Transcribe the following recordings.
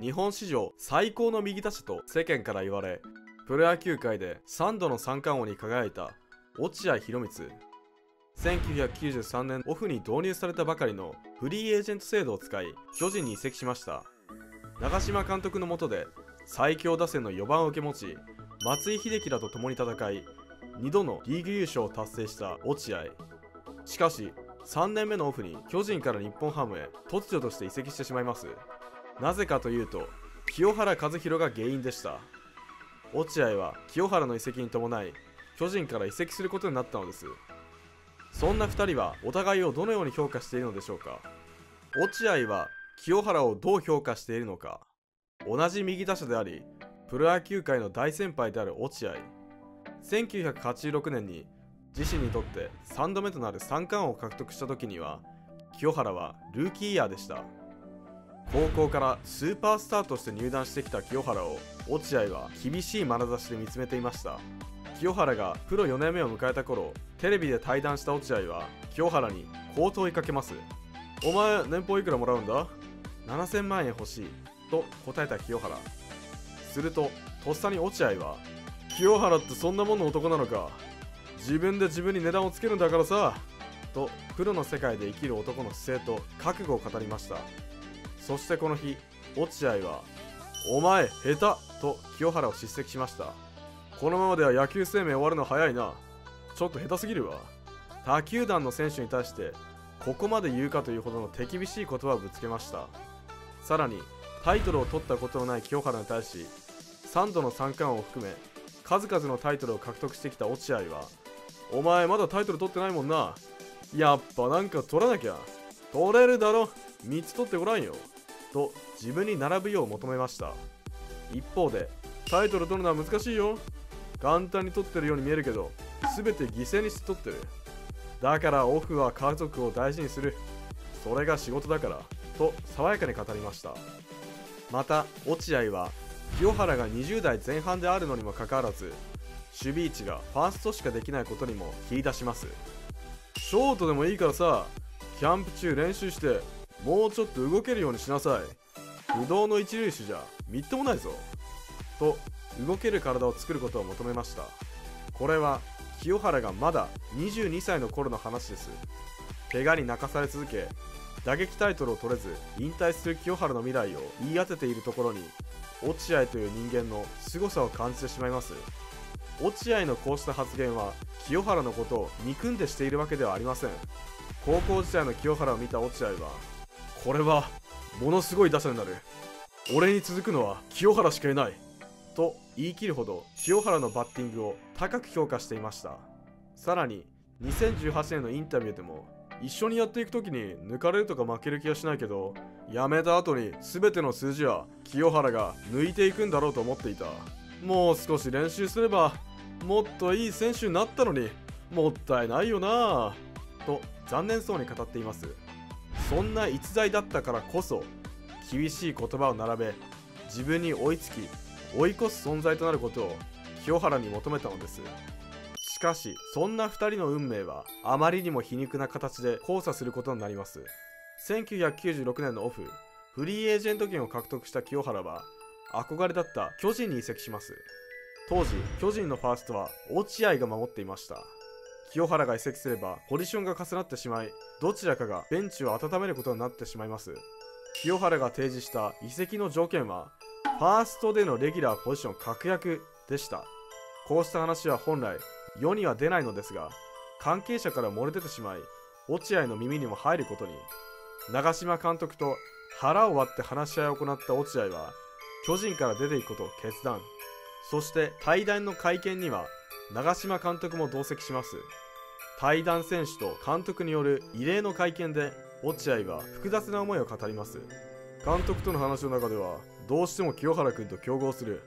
日本史上最高の右打者と世間から言われ、プロ野球界で3度の三冠王に輝いた落合博満。1993年オフに導入されたばかりのフリーエージェント制度を使い、巨人に移籍しました。長嶋監督の下で最強打線の4番を受け持ち、松井秀喜らと共に戦い、2度のリーグ優勝を達成した落合。しかし3年目のオフに巨人から日本ハムへ突如として移籍してしまいます。なぜかというと清原和博が原因でした。落合は清原の移籍に伴い巨人から移籍することになったのです。そんな2人はお互いをどのように評価しているのでしょうか。落合は清原をどう評価しているのか。同じ右打者でありプロ野球界の大先輩である落合。1986年に自身にとって3度目となる三冠王を獲得した時には清原はルーキーイヤーでした。高校からスーパースターとして入団してきた清原を落合は厳しい眼差しで見つめていました。清原がプロ4年目を迎えた頃、テレビで対談した落合は清原にこう問いかけます。お前年俸いくらもらうんだ？7000万円欲しいと答えた清原。するととっさに落合は、清原ってそんなもんの男なのか、自分で自分に値段をつけるんだからさとプロの世界で生きる男の姿勢と覚悟を語りました。そしてこの日落合は「お前下手!」と清原を叱責しました。このままでは野球生命終わるの早いな、ちょっと下手すぎるわ。他球団の選手に対してここまで言うかというほどの手厳しい言葉をぶつけました。さらにタイトルを取ったことのない清原に対し3度の三冠王を含め数々のタイトルを獲得してきた落合は、お前まだタイトル取ってないもんな。やっぱなんか取らなきゃ。取れるだろ。3つ取ってごらんよ。と自分に並ぶよう求めました。一方で、タイトル取るのは難しいよ。簡単に取ってるように見えるけど、全て犠牲にして取ってる。だからオフは家族を大事にする。それが仕事だから。と爽やかに語りました。また、落合は、清原が20代前半であるのにもかかわらず、守備位置がファーストしかできないことにも引き出します。ショートでもいいからさ、キャンプ中練習してもうちょっと動けるようにしなさい。不動の一塁手じゃみっともないぞと動ける体を作ることを求めました。これは清原がまだ22歳の頃の話です。怪我に泣かされ続け打撃タイトルを取れず引退する清原の未来を言い当てているところに落合という人間の凄さを感じてしまいます。落合のこうした発言は清原のことを憎んでしているわけではありません。高校時代の清原を見た落合は、これはものすごい打者になる。俺に続くのは清原しかいない。と言い切るほど清原のバッティングを高く評価していました。さらに2018年のインタビューでも、一緒にやっていくときに抜かれるとか負ける気がしないけど、やめた後に全ての数字は清原が抜いていくんだろうと思っていた。もう少し練習すればもっといい選手になったのに、もったいないよなぁと残念そうに語っています。そんな逸材だったからこそ厳しい言葉を並べ、自分に追いつき追い越す存在となることを清原に求めたのです。しかしそんな2人の運命はあまりにも皮肉な形で交差することになります。1996年のオフ、フリーエージェント権を獲得した清原は憧れだった巨人に移籍します。当時巨人のファーストは落合が守っていました。清原が移籍すればポジションが重なってしまい、どちらかがベンチを温めることになってしまいます。清原が提示した移籍の条件はファーストでのレギュラーポジション確約でした。こうした話は本来世には出ないのですが、関係者から漏れ出てしまい落合の耳にも入ることに。長嶋監督と腹を割って話し合いを行った落合は巨人から出ていくことを決断。そして対談の会見には長嶋監督も同席します。対談選手と監督による異例の会見で落合は複雑な思いを語ります。監督との話の中では、どうしても清原君と競合する、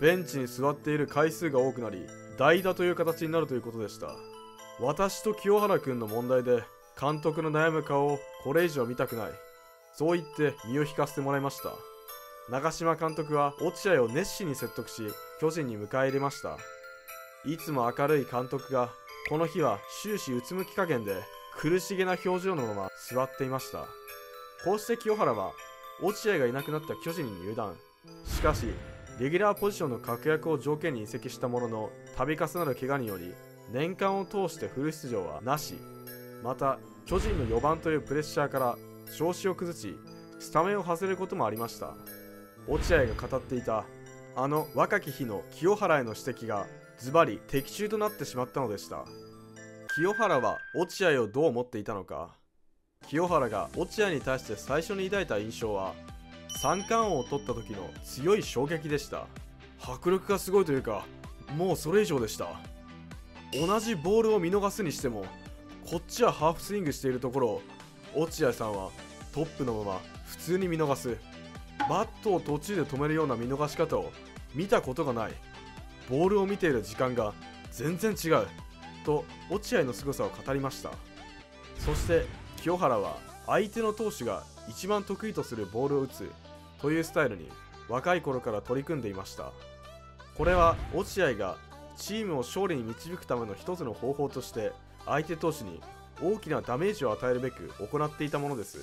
ベンチに座っている回数が多くなり代打という形になるということでした。私と清原君の問題で監督の悩む顔をこれ以上見たくない、そう言って身を引かせてもらいました。長嶋監督は落合を熱心に説得し巨人に迎え入れました。いつも明るい監督がこの日は終始うつむき加減で苦しげな表情のまま座っていました。こうして清原は落合がいなくなった巨人に入団。しかしレギュラーポジションの確約を条件に移籍したものの、度重なる怪我により年間を通してフル出場はなし。また巨人の4番というプレッシャーから調子を崩し、スタメンを外れることもありました。落合が語っていたあの若き日の清原への指摘がズバリ的中となってしまったのでした。清原は落合をどう思っていたのか。清原が落合に対して最初に抱いた印象は、三冠王を取った時の強い衝撃でした。迫力がすごいというか、もうそれ以上でした。同じボールを見逃すにしても、こっちはハーフスイングしているところを落合さんはトップのまま普通に見逃す。バットを途中で止めるような見逃し方を見たことがない。ボールを見ている時間が全然違うと落合の凄さを語りました。そして清原は相手の投手が一番得意とするボールを打つというスタイルに若い頃から取り組んでいました。これは落合がチームを勝利に導くための一つの方法として相手投手に大きなダメージを与えるべく行っていたものです。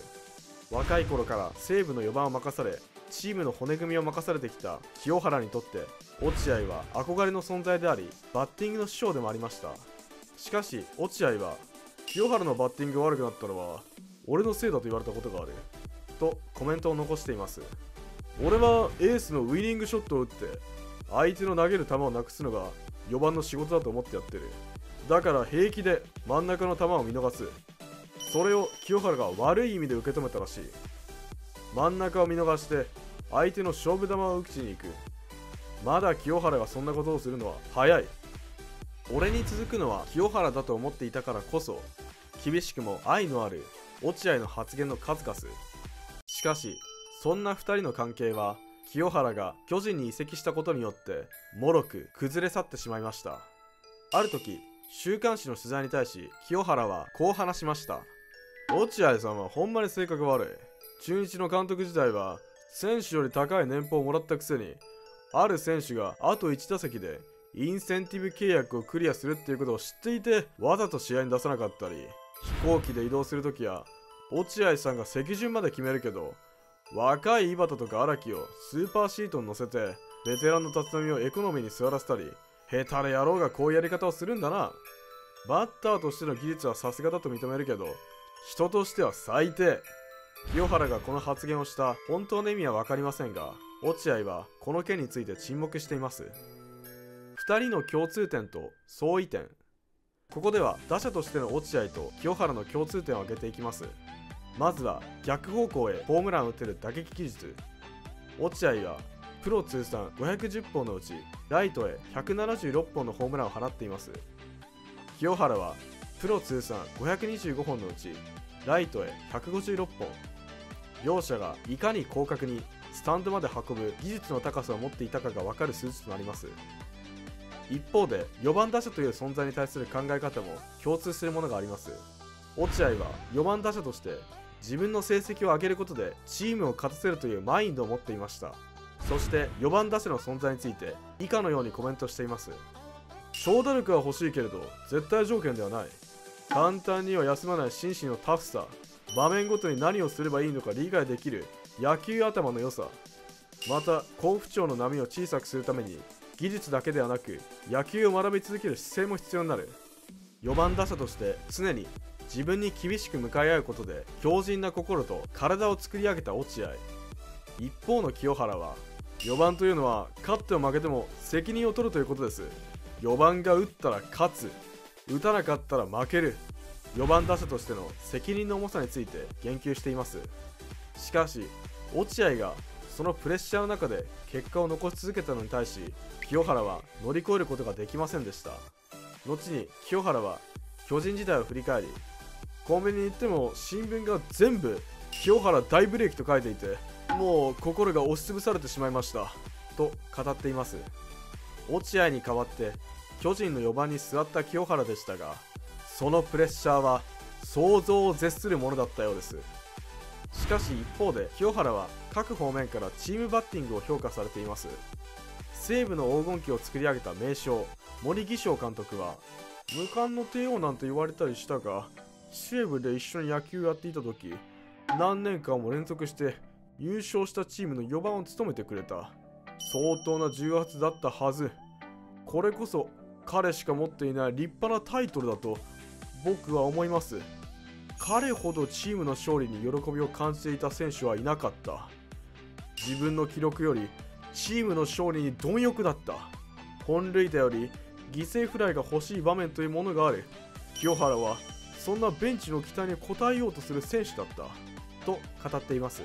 若い頃から西武の4番を任され、チームの骨組みを任されてきた清原にとって落合は憧れの存在であり、バッティングの師匠でもありました。しかし落合は、清原のバッティングが悪くなったのは俺のせいだと言われたことがあるとコメントを残しています。俺はエースのウイニングショットを打って相手の投げる球をなくすのが4番の仕事だと思ってやってる。だから平気で真ん中の球を見逃す。それを清原が悪い意味で受け止めたらしい。真ん中を見逃して相手の勝負球を打ちに行く。まだ清原がそんなことをするのは早い。俺に続くのは清原だと思っていたからこそ、厳しくも愛のある落合の発言の数々。しかしそんな2人の関係は清原が巨人に移籍したことによって脆く崩れ去ってしまいました。ある時週刊誌の取材に対し清原はこう話しました。落合さんはほんまに性格悪い。中日の監督時代は選手より高い年俸をもらったくせに、ある選手があと1打席でインセンティブ契約をクリアするっていうことを知っていて、わざと試合に出さなかったり、飛行機で移動するときや落合さんが席順まで決めるけど、若い井端とか荒木をスーパーシートに乗せてベテランの立浪をエコノミーに座らせたり、ヘタレ野郎がこういうやり方をするんだな。バッターとしての技術はさすがだと認めるけど、人としては最低。清原がこの発言をした本当の意味は分かりませんが、落合はこの件について沈黙しています。2人の共通点と相違点。ここでは打者としての落合と清原の共通点を挙げていきます。まずは逆方向へホームランを打てる打撃技術。落合はプロ通算510本のうちライトへ176本のホームランを放っています。清原はプロ通算525本のうちライトへ156本。両者がいかに広角にスタンドまで運ぶ技術の高さを持っていたかが分かる数値となります。一方で4番打者という存在に対する考え方も共通するものがあります。落合は4番打者として自分の成績を上げることでチームを勝たせるというマインドを持っていました。そして4番打者の存在について以下のようにコメントしています。長打力は欲しいけれど絶対条件ではない。簡単には休まない心身のタフさ、場面ごとに何をすればいいのか理解できる野球頭の良さ、また好不調の波を小さくするために技術だけではなく野球を学び続ける姿勢も必要になる。4番打者として常に自分に厳しく向かい合うことで強靭な心と体を作り上げた落合。一方の清原は、4番というのは勝っても負けても責任を取るということです。4番が打ったら勝つ、打たなかったら負ける。4番打者としての責任の重さについて言及しています。しかし落合がそのプレッシャーの中で結果を残し続けたのに対し、清原は乗り越えることができませんでした。後に清原は巨人時代を振り返り、コンビニに行っても新聞が全部清原大ブレーキと書いていて、もう心が押しつぶされてしまいましたと語っています。落合に代わって巨人の4番に座った清原でしたが、そのプレッシャーは想像を絶するものだったようです。しかし一方で清原は各方面からチームバッティングを評価されています。西武の黄金期を作り上げた名将森義翔監督は、無冠の帝王なんて言われたりしたが、西武で一緒に野球やっていた時何年間も連続して優勝したチームの4番を務めてくれた。相当な重圧だったはず。これこそ彼しか持っていない立派なタイトルだと僕は思います。彼ほどチームの勝利に喜びを感じていた選手はいなかった。自分の記録よりチームの勝利に貪欲だった。本塁打より犠牲フライが欲しい場面というものがある。清原はそんなベンチの期待に応えようとする選手だったと語っています。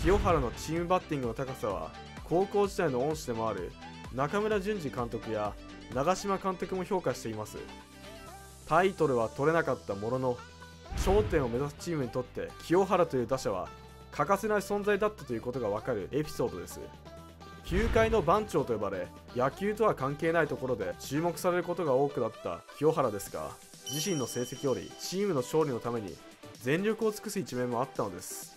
清原のチームバッティングの高さは高校時代の恩師でもある中村順次監督や長嶋監督も評価しています。タイトルは取れなかったものの頂点を目指すチームにとって清原という打者は欠かせない存在だったということが分かるエピソードです。球界の番長と呼ばれ野球とは関係ないところで注目されることが多くなった清原ですが、自身の成績よりチームの勝利のために全力を尽くす一面もあったのです。